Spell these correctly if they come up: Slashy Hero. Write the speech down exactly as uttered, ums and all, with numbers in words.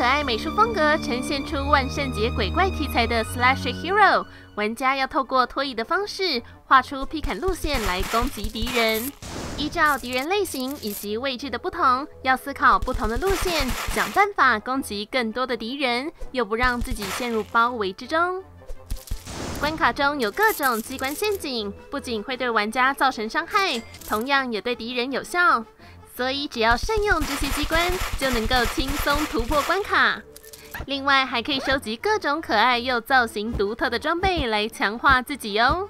可爱美术风格呈现出万圣节鬼怪题材的 Slashy Hero， 玩家要透过拖椅的方式画出劈砍路线来攻击敌人。依照敌人类型以及位置的不同，要思考不同的路线，想办法攻击更多的敌人，又不让自己陷入包围之中。 关卡中有各种机关陷阱，不仅会对玩家造成伤害，同样也对敌人有效。所以只要善用这些机关，就能够轻松突破关卡。另外，还可以收集各种可爱又造型独特的装备来强化自己哦。